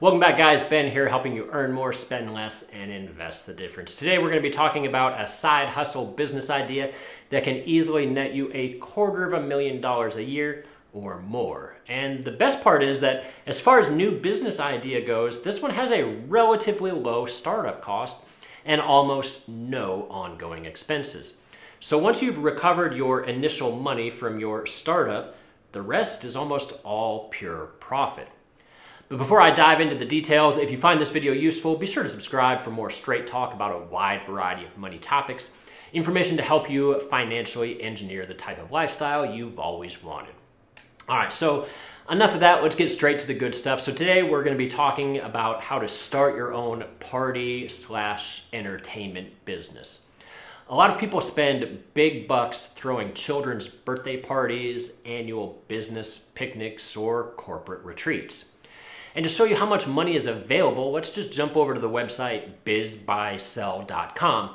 Welcome back, guys. Ben here, helping you earn more, spend less, and invest the difference. Today, we're going to be talking about a side hustle business idea that can easily net you $250,000 a year or more. And the best part is that as far as new business idea goes, this one has a relatively low startup cost and almost no ongoing expenses. So once you've recovered your initial money from your startup, the rest is almost all pure profit. But before I dive into the details, if you find this video useful, be sure to subscribe for more straight talk about a wide variety of money topics, information to help you financially engineer the type of lifestyle you've always wanted. All right, so enough of that. Let's get straight to the good stuff. So today we're going to be talking about how to start your own party/entertainment business. A lot of people spend big bucks throwing children's birthday parties, annual business picnics, or corporate retreats. And to show you how much money is available, let's just jump over to the website bizbuysell.com.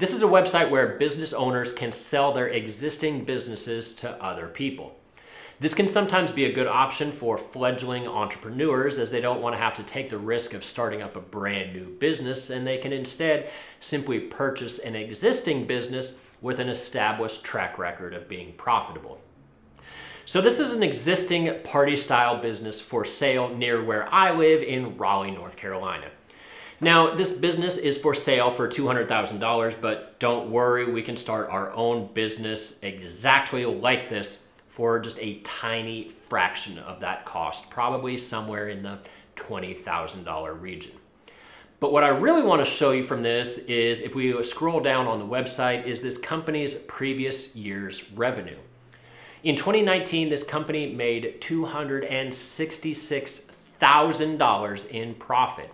This is a website where business owners can sell their existing businesses to other people. This can sometimes be a good option for fledgling entrepreneurs, as they don't want to have to take the risk of starting up a brand new business, and they can instead simply purchase an existing business with an established track record of being profitable. So this is an existing party-style business for sale near where I live in Raleigh, North Carolina. Now, this business is for sale for $200,000, but don't worry, we can start our own business exactly like this for just a tiny fraction of that cost, probably somewhere in the $20,000 region. But what I really want to show you from this is, if we scroll down on the website, is this company's previous year's revenue. In 2019, this company made $266,000 in profit.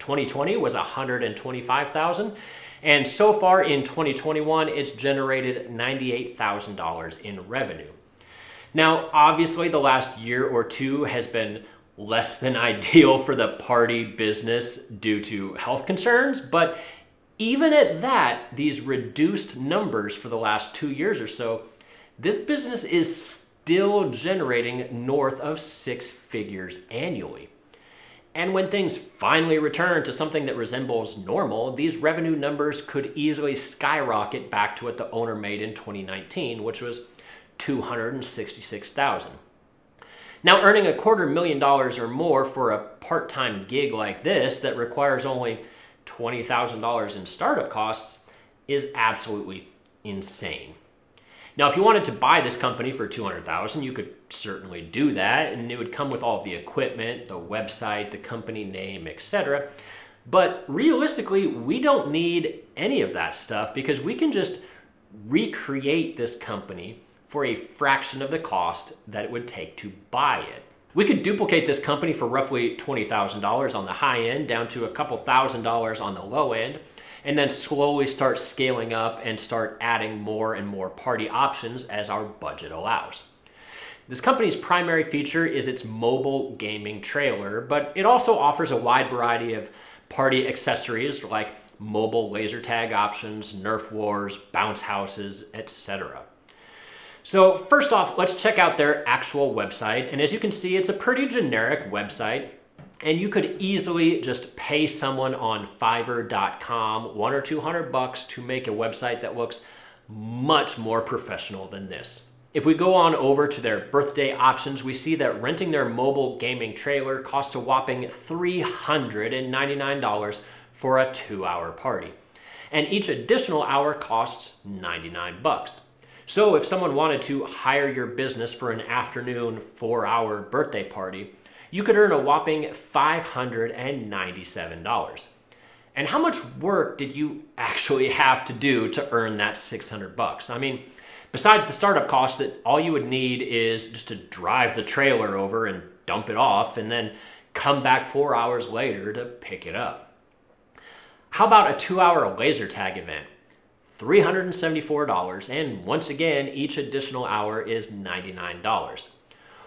2020 was $125,000, and so far in 2021, it's generated $98,000 in revenue. Now, obviously, the last year or two has been less than ideal for the party business due to health concerns, but even at that, these reduced numbers for the last 2 years or so, this business is still generating north of six figures annually. And when things finally return to something that resembles normal, these revenue numbers could easily skyrocket back to what the owner made in 2019, which was $266,000. Now, earning $250,000 or more for a part-time gig like this that requires only $20,000 in startup costs is absolutely insane. Now, if you wanted to buy this company for $200,000, you could certainly do that, and it would come with all of the equipment, the website, the company name, etc. But realistically, we don't need any of that stuff, because we can just recreate this company for a fraction of the cost that it would take to buy it. We could duplicate this company for roughly $20,000 on the high end, down to a couple $1,000s on the low end, and then slowly start scaling up and start adding more and more party options as our budget allows. This company's primary feature is its mobile gaming trailer, but it also offers a wide variety of party accessories like mobile laser tag options, Nerf wars, bounce houses, etc. So first off, let's check out their actual website. And as you can see, it's a pretty generic website, and you could easily just pay someone on Fiverr.com $100 or $200 to make a website that looks much more professional than this. If we go on over to their birthday options, we see that renting their mobile gaming trailer costs a whopping $399 for a 2-hour party. And each additional hour costs $99. So if someone wanted to hire your business for an afternoon 4-hour birthday party, you could earn a whopping $597. And how much work did you actually have to do to earn that $600? I mean, besides the startup cost, that all you would need is just to drive the trailer over and dump it off and then come back 4 hours later to pick it up. How about a 2-hour laser tag event? $374, and once again, each additional hour is $99.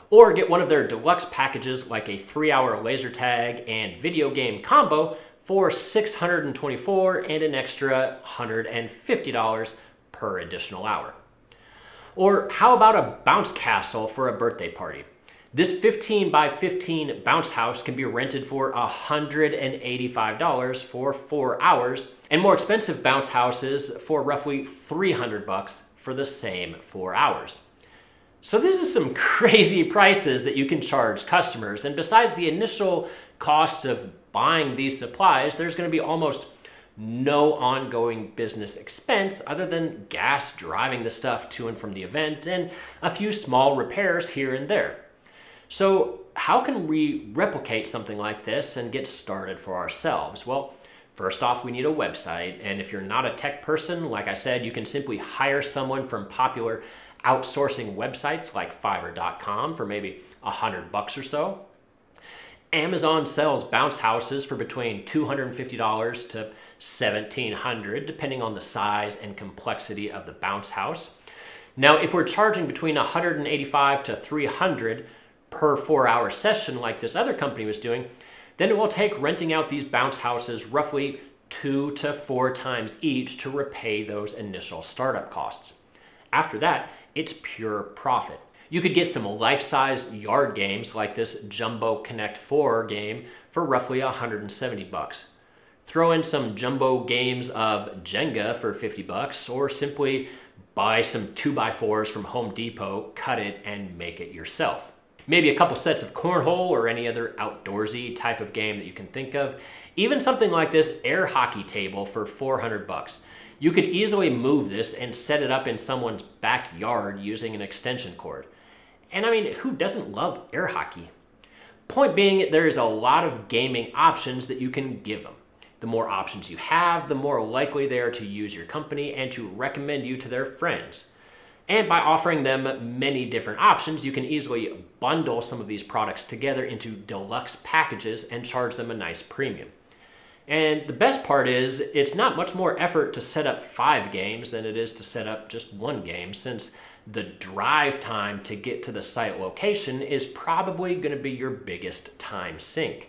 Or get one of their deluxe packages like a 3-hour laser tag and video game combo for $624 and an extra $150 per additional hour. Or how about a bounce castle for a birthday party? This 15 by 15 bounce house can be rented for $185 for 4 hours, and more expensive bounce houses for roughly $300 for the same 4 hours. So this is some crazy prices that you can charge customers. And besides the initial costs of buying these supplies, there's going to be almost no ongoing business expense other than gas driving the stuff to and from the event and a few small repairs here and there. So how can we replicate something like this and get started for ourselves? Well, first off, we need a website. And if you're not a tech person, like I said, you can simply hire someone from popular outsourcing websites like Fiverr.com for maybe $100 or so. Amazon sells bounce houses for between $250 to $1,700, depending on the size and complexity of the bounce house. Now, if we're charging between $185 to $300 per 4 hour session like this other company was doing, then it will take renting out these bounce houses roughly 2 to 4 times each to repay those initial startup costs. After that, it's pure profit. You could get some life-size yard games like this Jumbo Connect 4 game for roughly $170. Throw in some jumbo games of Jenga for $50, or simply buy some 2x4s from Home Depot, cut it, and make it yourself. Maybe a couple sets of cornhole or any other outdoorsy type of game that you can think of. Even something like this air hockey table for $400. You could easily move this and set it up in someone's backyard using an extension cord. And I mean, who doesn't love air hockey? Point being, there is a lot of gaming options that you can give them. The more options you have, the more likely they are to use your company and to recommend you to their friends. And by offering them many different options, you can easily bundle some of these products together into deluxe packages and charge them a nice premium. And the best part is, it's not much more effort to set up 5 games than it is to set up just 1 game, since the drive time to get to the site location is probably going to be your biggest time sink.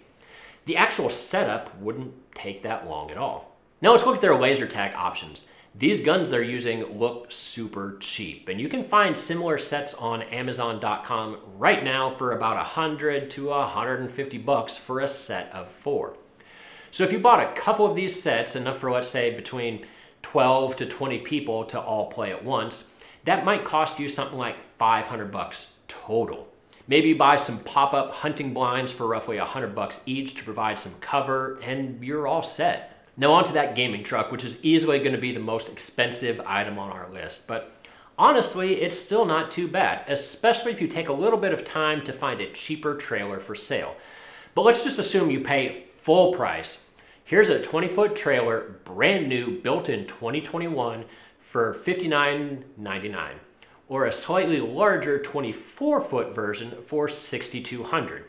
The actual setup wouldn't take that long at all. Now let's look at their laser tag options. These guns they're using look super cheap, and you can find similar sets on Amazon.com right now for about $100 to $150 for a set of 4. So if you bought a couple of these sets, enough for let's say between 12 to 20 people to all play at once, that might cost you something like $500 total. Maybe you buy some pop-up hunting blinds for roughly $100 each to provide some cover, and you're all set. Now onto that gaming truck, which is easily going to be the most expensive item on our list, but honestly, it's still not too bad, especially if you take a little bit of time to find a cheaper trailer for sale. But let's just assume you pay full price. Here's a 20-foot trailer, brand new, built in 2021 for $59.99, or a slightly larger 24-foot version for $6,200.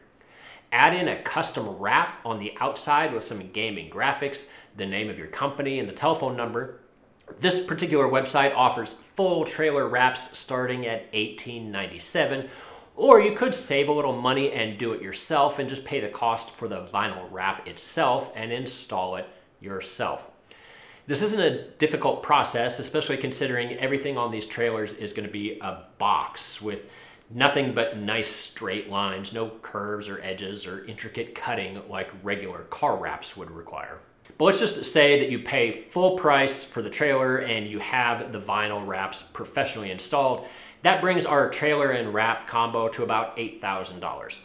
Add in a custom wrap on the outside with some gaming graphics, the name of your company, and the telephone number. This particular website offers full trailer wraps starting at $18.97. Or you could save a little money and do it yourself and just pay the cost for the vinyl wrap itself and install it yourself. This isn't a difficult process, especially considering everything on these trailers is going to be a box with nothing but nice straight lines, no curves or edges or intricate cutting like regular car wraps would require. But let's just say that you pay full price for the trailer and you have the vinyl wraps professionally installed. That brings our trailer and wrap combo to about $8,000.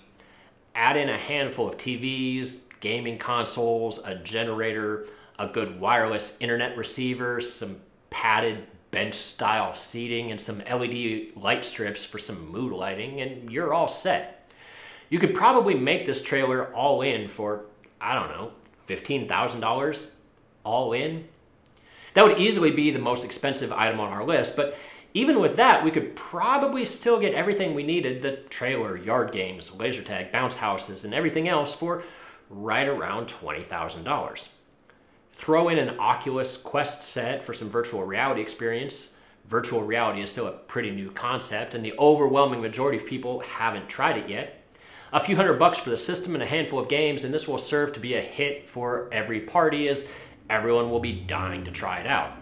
Add in a handful of TVs, gaming consoles, a generator, a good wireless internet receiver, some padded bench-style seating, and some LED light strips for some mood lighting, and you're all set. You could probably make this trailer all in for, I don't know, $15,000 all in. That would easily be the most expensive item on our list, but even with that, we could probably still get everything we needed, the trailer, yard games, laser tag, bounce houses, and everything else for right around $20,000. Throw in an Oculus Quest set for some virtual reality experience. Virtual reality is still a pretty new concept, and the overwhelming majority of people haven't tried it yet. A few $100s for the system and a handful of games, and this will serve to be a hit for every party as everyone will be dying to try it out.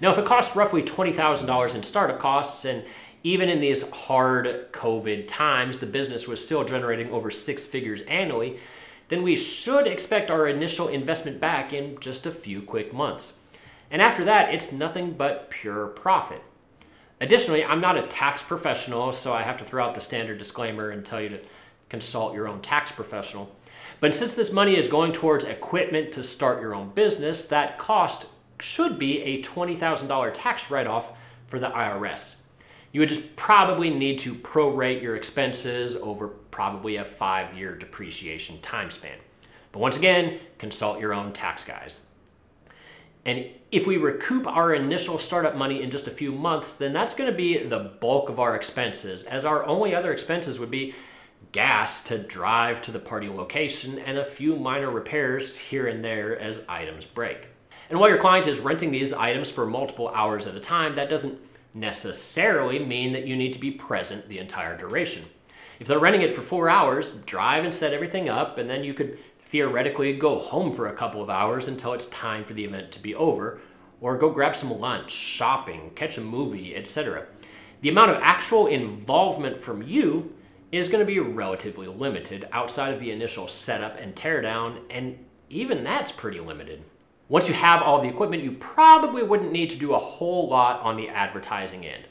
Now, if it costs roughly $20,000 in startup costs, and Even in these hard COVID times, the business was still generating over 6 figures annually, then we should expect our initial investment back in just a few quick months. And after that, it's nothing but pure profit. Additionally, I'm not a tax professional, so I have to throw out the standard disclaimer and tell you to consult your own tax professional. But since this money is going towards equipment to start your own business, that cost should be a $20,000 tax write-off for the IRS. You would just probably need to prorate your expenses over probably a 5-year depreciation time span. But once again, consult your own tax guys. And if we recoup our initial startup money in just a few months, then that's going to be the bulk of our expenses, as our only other expenses would be gas to drive to the party location and a few minor repairs here and there as items break. And while your client is renting these items for multiple hours at a time, that doesn't necessarily mean that you need to be present the entire duration. If they're renting it for 4 hours, drive and set everything up, and then you could theoretically go home for a couple of hours until it's time for the event to be over, or go grab some lunch, shopping, catch a movie, etc. The amount of actual involvement from you is going to be relatively limited outside of the initial setup and teardown, and even that's pretty limited. Once you have all the equipment, you probably wouldn't need to do a whole lot on the advertising end.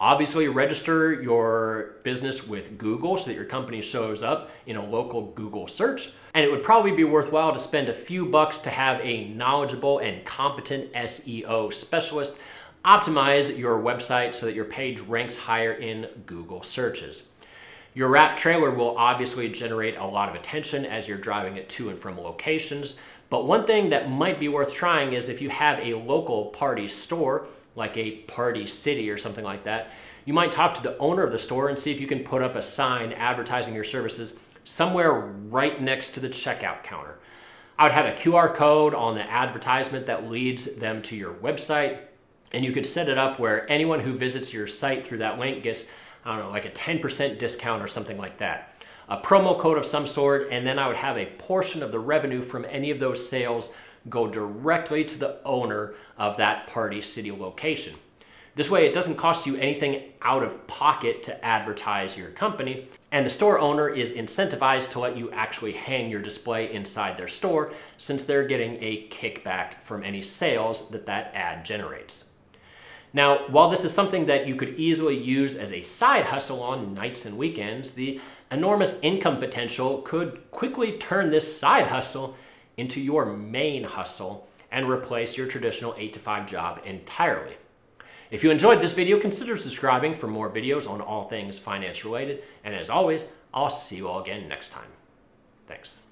Obviously, register your business with Google so that your company shows up in a local Google search, and it would probably be worthwhile to spend a few bucks to have a knowledgeable and competent SEO specialist optimize your website so that your page ranks higher in Google searches. Your wrap trailer will obviously generate a lot of attention as you're driving it to and from locations. But one thing that might be worth trying is if you have a local party store, like a Party City or something like that, you might talk to the owner of the store and see if you can put up a sign advertising your services somewhere right next to the checkout counter. I would have a QR code on the advertisement that leads them to your website, and you could set it up where anyone who visits your site through that link gets, I don't know, like a 10% discount or something like that. A promo code of some sort, and then I would have a portion of the revenue from any of those sales go directly to the owner of that Party City location. This way, it doesn't cost you anything out of pocket to advertise your company, and the store owner is incentivized to let you actually hang your display inside their store, since they're getting a kickback from any sales that that ad generates. Now, while this is something that you could easily use as a side hustle on nights and weekends, the enormous income potential could quickly turn this side hustle into your main hustle and replace your traditional 8-to-5 job entirely. If you enjoyed this video, consider subscribing for more videos on all things finance related. And as always, I'll see you all again next time. Thanks.